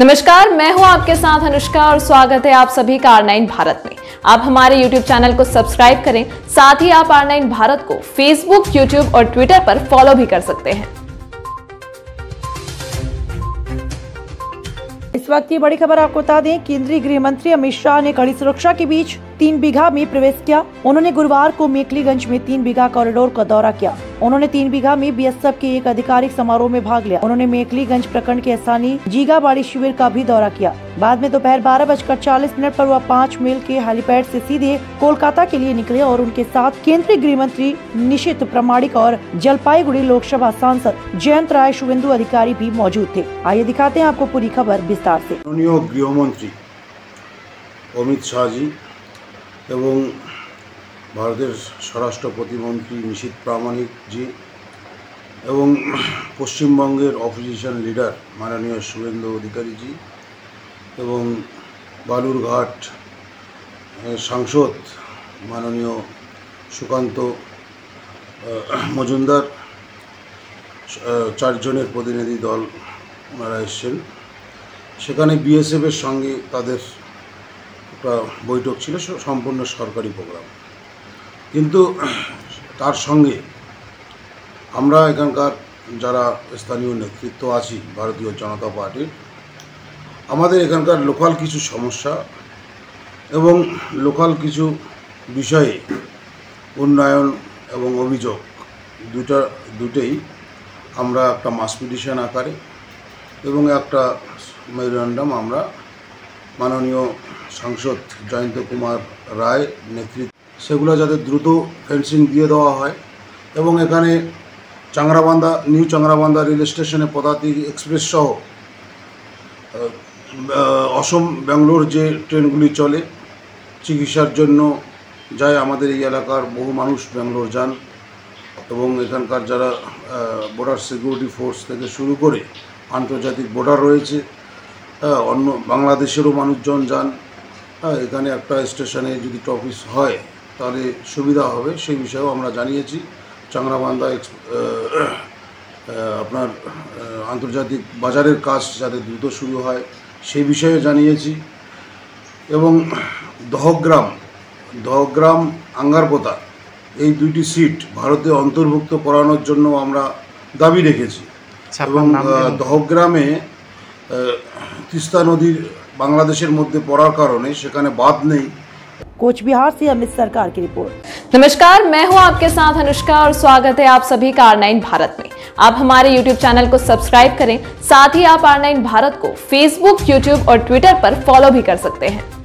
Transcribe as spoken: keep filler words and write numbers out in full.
नमस्कार, मैं हूं आपके साथ अनुष्का और स्वागत है आप सभी का आर नाइन भारत में। आप हमारे यूट्यूब चैनल को सब्सक्राइब करें, साथ ही आप आर नाइन भारत को फेसबुक, यूट्यूब और ट्विटर पर फॉलो भी कर सकते हैं। इस वक्त की बड़ी खबर आपको बता दें, केंद्रीय गृह मंत्री अमित शाह ने कड़ी सुरक्षा के बीच तीन बीघा में प्रवेश किया। उन्होंने गुरुवार को मेकलीगंज में तीन बीघा कॉरिडोर का दौरा किया। उन्होंने तीन बीघा में बीएसएफ के एक आधिकारिक समारोह में भाग लिया। उन्होंने मेकलीगंज प्रखंड के स्थानीय जीगाबाड़ी शिविर का भी दौरा किया। बाद में दोपहर बारह बजकर चालीस मिनट पर वह पाँच मील के हेलीपैड से सीधे कोलकाता के लिए निकले और उनके साथ केंद्रीय गृह मंत्री निशीथ प्रामाणिक और जलपाईगुड़ी लोकसभा सांसद जयंत राय, शुभेंदु अधिकारी भी मौजूद थे। आइए दिखाते हैं आपको पूरी खबर विस्तार से। गृह मंत्री अमित शाह जी एवं भारतेर स्वराष्ट्र प्रतिमंत्री निशीथ प्रामाणिक जी एवं पश्चिमबंगेर अपोजिशन लीडर माननीय शुभेंदु अधिकारी जी एवं बालुरघाट सांसद माननीय सुकांत मजूमदार चार जनेर प्रतिनिधि दल ओनारा एसेछेन। सेखाने बीएसएफ एर संगे तादेर बैठक छिलो सम्पूर्ण सरकारी प्रोग्राम, किन्तु तार संगे आमरा एखानकार जारा स्थानीय नेतृत्व आछि भारतीय जनता पार्टीर आमादेर एखानकार लोकल किछु समस्या एवं लोकल किछु विषये उन्नयन एवं अभियोग दुटा दुटेई आमरा एकटा मास पिटिशन आकारे एवं एकटा मेमोरेंडम आमरा माननीय सांसद जयंत कुमार राय नेतृत्व सेगुला जाते द्रुत फेंसिंग दिए देवा है। एवं एखाने चांगराबांधा निउ चांगराबांधा रेल स्टेशने पदातिक एक्सप्रेस सह असम बेंगलोर जे ट्रेनगुली चले चिकित्सार जन्य जाए आमादेर एई एलाकार बहु मानुष बेंगलोर जान एवं एखानकार जारा बॉर्डर सिक्यूरिटी फोर्स थेके शुरू करे आंतर्जातिक बॉर्डर रयेछे अन्य बांग्लादेशेरो मानुषजन जान। एखाने एक स्टेशने यदि टफिस है ताहले सुविधा होबे सेई विषये आमरा जानिएछि। चांगराबांधा आपनार आंतर्जातिक बाजारेर काज जाते द्रुत शुरू हय सेई विषये जानिएछि। एवं दहग्राम दहग्राम आंगारपोता एई दुइटी सीट भारते अंतर्भुक्त करानोर जन्य आमरा दाबी रेखेछि। एवं दहग्रामे तीस्ता नदी बांग्लादेशेर मध्य पड़ार कारणे सेखाने बाध नहीं। कोच बिहार से अमित सरकार की रिपोर्ट। नमस्कार, मैं हूं आपके साथ अनुष्का और स्वागत है आप सभी का आर नाइन भारत में। आप हमारे यूट्यूब चैनल को सब्सक्राइब करें, साथ ही आप आर नाइन भारत को फेसबुक, यूट्यूब और ट्विटर पर फॉलो भी कर सकते हैं।